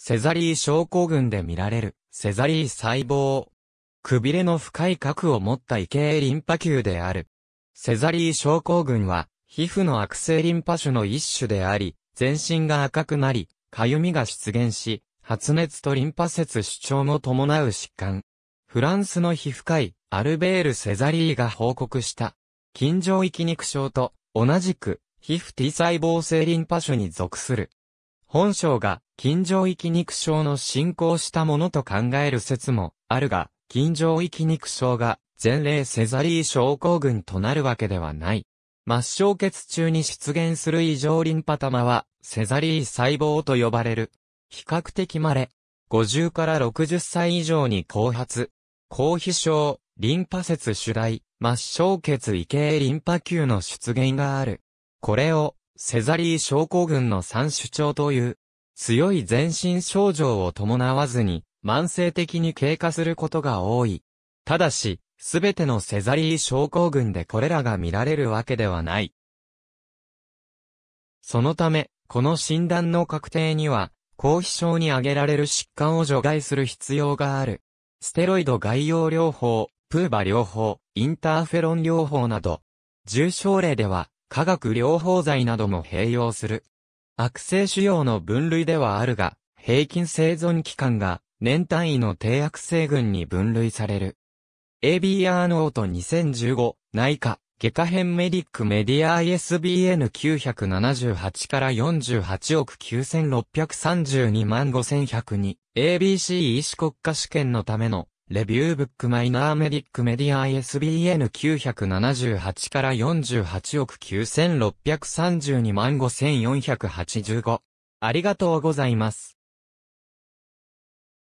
セザリー症候群で見られるセザリー細胞。くびれの深い核を持った異形リンパ球である。セザリー症候群は皮膚の悪性リンパ腫の一種であり、全身が赤くなり、痒みが出現し、発熱とリンパ節腫脹も伴う疾患。フランスの皮膚科医、アルベール・セザリーが報告した。筋上位筋肉症と同じく皮膚 T 細胞性リンパ腫に属する。本症が筋上位筋肉症の進行したものと考える説もあるが、筋上位筋肉症が前例セザリー症候群となるわけではない。末梢血中に出現する異常リンパ玉はセザリー細胞と呼ばれる。比較的稀。50から60歳以上に後発。高皮症、リンパ節主大、末梢血異形リンパ球の出現がある。これをセザリー症候群の三種症という。強い全身症状を伴わずに慢性的に経過することが多い。ただし、すべてのセザリー症候群でこれらが見られるわけではない。そのため、この診断の確定には、高皮症に挙げられる疾患を除外する必要がある。ステロイド外用療法、PUVA療法、インターフェロン療法など、重症例では化学療法剤なども併用する。悪性腫瘍の分類ではあるが、平均生存期間が年単位の低悪性群に分類される。ABRノート2015、内科、外科編メディックメディア ISBN978 から48億9632万5102、ABC 医師国家試験のための、レビューブックマイナーメディックメディア ISBN978 から48億9632万5485。ありがとうございます。